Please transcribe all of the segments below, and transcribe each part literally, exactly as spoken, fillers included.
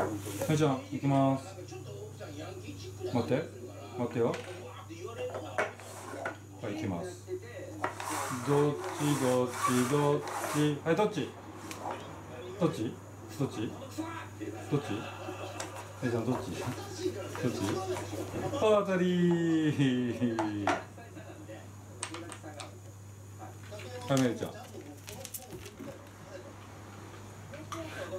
はい、じゃあ行きます。待って待ってよ。はい、行きます。どっちどっちどっち。はい、どっちどっちどっちどっち。えー、じゃあどっちどっち。あ、当たり。はい、めるちゃん。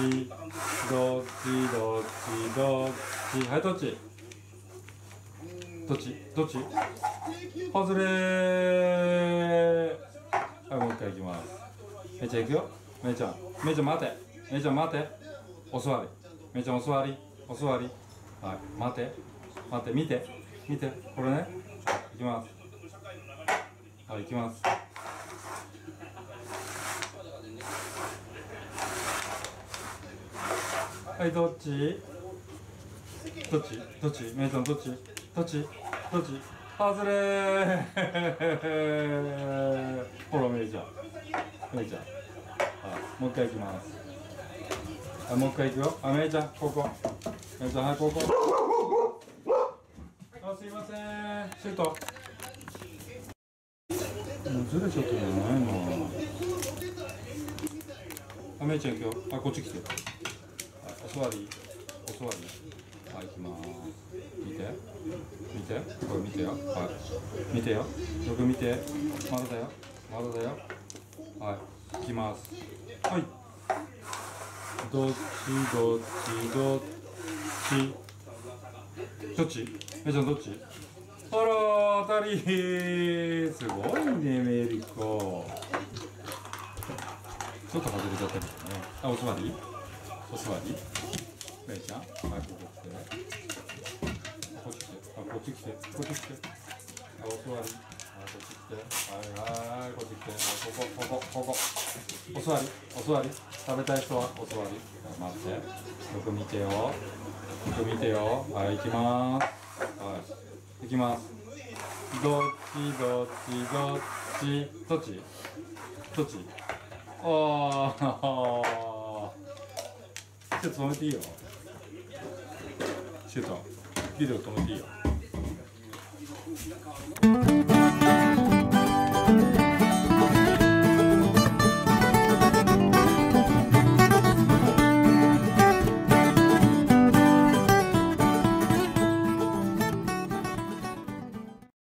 ちどっちどっちどっちどっち。はい、どっちどっちどっち。外れー。はい、もう一回いきます。めいちゃんいくよ。めいちゃんめいちゃん待てめいちゃん待て。お座り。めいちゃんお座り。お座り。はい。待て。待って。見て。見て。これね。いきます。はい、いきます。はい、どっちどっちどっち。めいちゃんどっちどっちどっち。外れー。ほら、めいちゃん。めいちゃん。はい。もう一回いきます。はい、もう一回いくよ。あ、めいちゃん、ここ。めいちゃん、はい、ここ。あ、すいません。シュート。もうずれちゃったじゃないの。あ、めいちゃん、行くよ。あ、こっち来て。お座り。お座り。はい、行きまーす。見て。見て。これ見てよ。はい。見てよ。よく見て。まだだよ。まだだよ。はい。行きます。はい。どっちどっちどっちどっち。めいちゃんどっち。あら、当たりー。すごいね、メリコ。ちょっと外れちゃったけどね。あ、お座りお座り。めいちゃん、はい、ここ来て。こっち来て。あ、こっち来て。こっち来て。あ、お座り。あ、こっち来て。はいはい、こっち来て。ここ、ここ、ここ。お座りお座り。食べたい人はお座り。待って。よく見てよ。よく見てよ。はい、行きまーす。はい。行きます。どっちどっちどっち。どっちどっち。ああ。ちょっと止めていいよ。シュート。ビデオ止めていいよ。